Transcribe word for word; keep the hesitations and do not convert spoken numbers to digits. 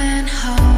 coming home.